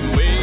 the way.